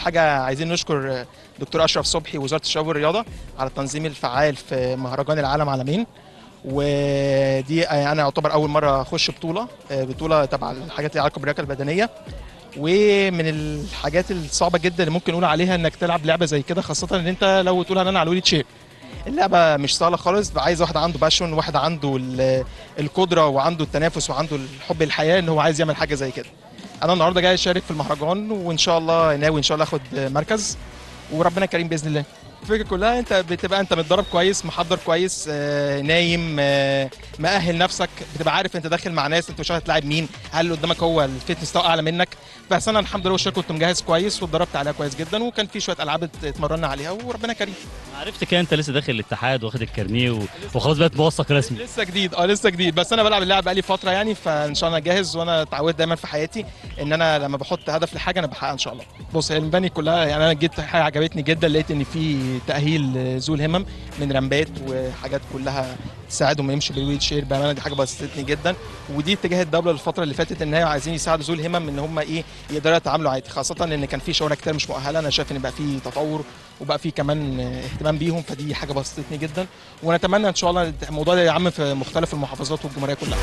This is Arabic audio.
اول حاجه عايزين نشكر دكتور اشرف صبحي وزاره الشباب والرياضه على التنظيم الفعال في مهرجان العالم عالمين، ودي انا يعتبر اول مره اخش بطوله تبع الحاجات اللي علاقه باللياقه البدنيه. ومن الحاجات الصعبه جدا اللي ممكن نقول عليها انك تلعب لعبه زي كده، خاصه ان انت لو تقول انا على وليد شيء، اللعبه مش سهله خالص، عايز واحد عنده باشون، واحد عنده القدره وعنده التنافس وعنده الحب للحياه ان هو عايز يعمل حاجه زي كده. انا النهارده جاي اشارك في المهرجان، وان شاء الله ناوي ان شاء الله اخد مركز وربنا كريم باذن الله. الفكره كلها انت بتبقى متدرب كويس، محضر كويس، نايم، مأهل نفسك، بتبقى عارف انت داخل مع ناس، انت مش عارف هتلاعب مين، هل اللي قدامك هو الفتنس بتاعه اعلى منك. بس انا الحمد لله والشكر كنت مجهز كويس واتدربت عليها كويس جدا، وكان في شويه العاب اتمرنا عليها وربنا كريم. عرفت كده انت لسه داخل الاتحاد واخد الكارنيه وخلاص بقى موثق رسمي؟ لسه جديد، لسه جديد، بس انا بلعب اللعب بقالي فتره يعني، فان شاء الله جاهز. وانا اتعودت دايما في حياتي ان انا لما بحط هدف لحاجه انا بحققها ان شاء الله. بص هي المباني كلها يعني، انا جبت حاجه عجبتني جدا، لقيت ان في تأهيل ذو الهمم من رمبات وحاجات كلها تساعدهم يمشوا بالويل شير. بامانه دي حاجه بسطتني جدا، ودي اتجاه الدوله الفتره اللي فاتت ان هي عايزين يساعدوا ذو الهمم ان هم يقدروا يتعاملوا عادي، خاصه ان كان في شوارع كتير مش مؤهله. انا شايف ان بقى في تطور وبقى في كمان اهتمام بيهم، فدي حاجه بسطتني جدا، ونتمنى ان شاء الله الموضوع ده يعم في مختلف المحافظات والجمهوريه كلها.